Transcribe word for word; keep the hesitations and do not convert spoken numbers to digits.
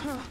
Huh.